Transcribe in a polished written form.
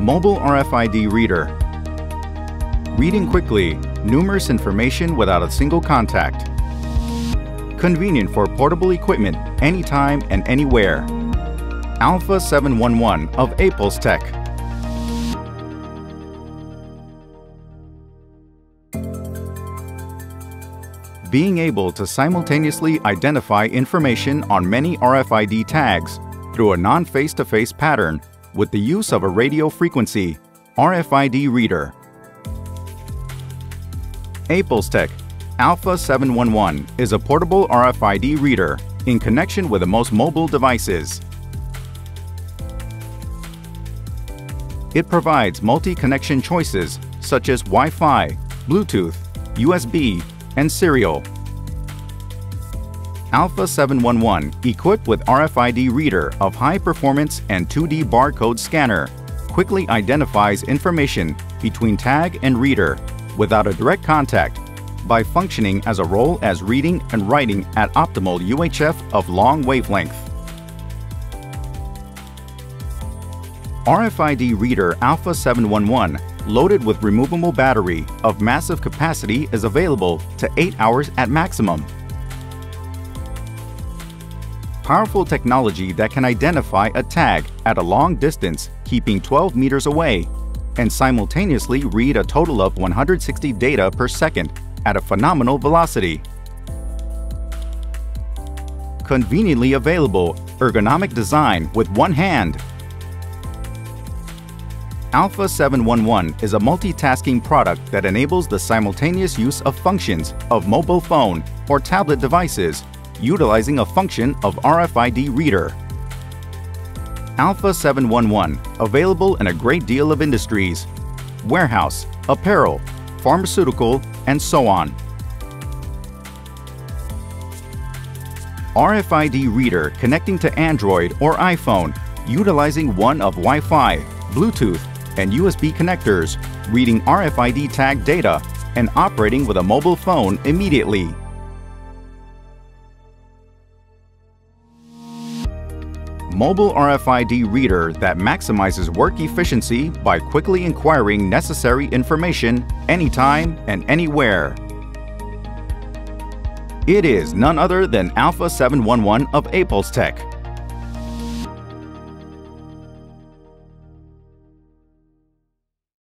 mobile RFID reader. Reading quickly, numerous information without a single contact. Convenient for portable equipment anytime and anywhere. α711 of Apulsetech. Being able to simultaneously identify information on many RFID tags through a non-face-to-face pattern with the use of a radio frequency RFID reader. Apulsetech α711 is a portable RFID reader in connection with the most mobile devices. It provides multi-connection choices such as Wi-Fi, Bluetooth, USB, and serial. α711, equipped with RFID reader of high performance and 2D barcode scanner, quickly identifies information between tag and reader without a direct contact by functioning as a role as reading and writing at optimal UHF of long wavelength. RFID reader α711 loaded with removable battery of massive capacity is available to 8 hours at maximum. Powerful technology that can identify a tag at a long distance, keeping 12 meters away, and simultaneously read a total of 160 data per second at a phenomenal velocity. Conveniently available, ergonomic design with one hand. α711 is a multitasking product that enables the simultaneous use of functions of mobile phone or tablet devices utilizing a function of RFID reader. α711 available in a great deal of industries, warehouse, apparel, pharmaceutical, and so on. RFID reader connecting to Android or iPhone utilizing one of Wi-Fi, Bluetooth, and USB connectors, reading RFID tag data, and operating with a mobile phone immediately. Mobile RFID reader that maximizes work efficiency by quickly inquiring necessary information anytime and anywhere. It is none other than α711 of Apulsetech.